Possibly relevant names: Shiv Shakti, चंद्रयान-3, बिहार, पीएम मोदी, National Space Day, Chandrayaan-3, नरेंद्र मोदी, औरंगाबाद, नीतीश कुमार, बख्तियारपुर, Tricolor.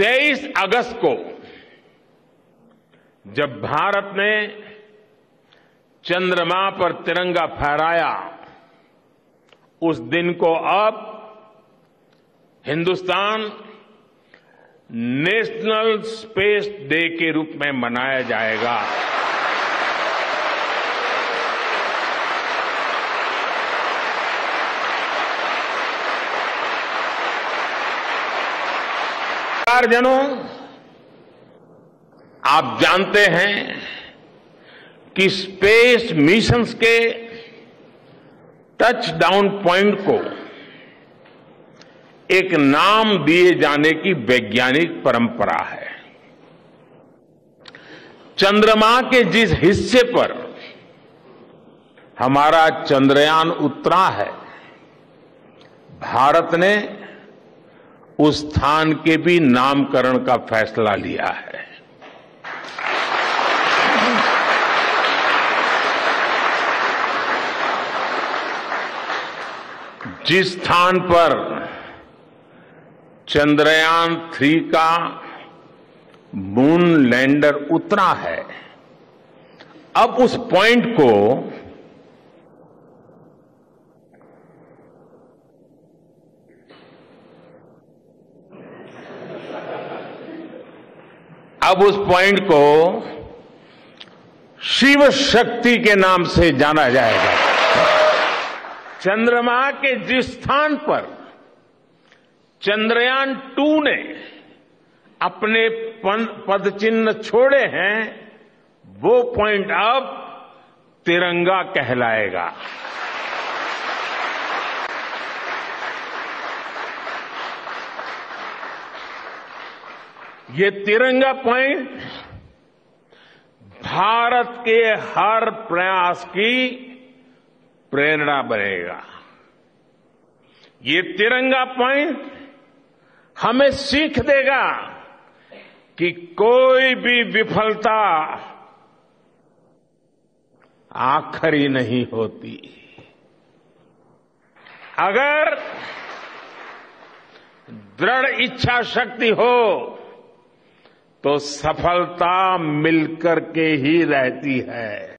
23 अगस्त को जब भारत ने चंद्रमा पर तिरंगा फहराया, उस दिन को अब हिंदुस्तान नेशनल स्पेस डे के रूप में मनाया जाएगा। जनों, आप जानते हैं कि स्पेस मिशंस के टच डाउन पॉइंट को एक नाम दिए जाने की वैज्ञानिक परंपरा है। चंद्रमा के जिस हिस्से पर हमारा चंद्रयान उतरा है, भारत ने उस स्थान के भी नामकरण का फैसला लिया है। जिस स्थान पर चंद्रयान-3 का मून लैंडर उतरा है, अब उस पॉइंट को शिव शक्ति के नाम से जाना जाएगा। चंद्रमा के जिस स्थान पर चंद्रयान-2 ने अपने पदचिन्ह छोड़े हैं, वो पॉइंट अब तिरंगा कहलाएगा। ये तिरंगा पॉइंट भारत के हर प्रयास की प्रेरणा बनेगा। ये तिरंगा पॉइंट हमें सीख देगा कि कोई भी विफलता आखिरी नहीं होती। अगर दृढ़ इच्छा शक्ति हो तो सफलता मिलकर के ही रहती है।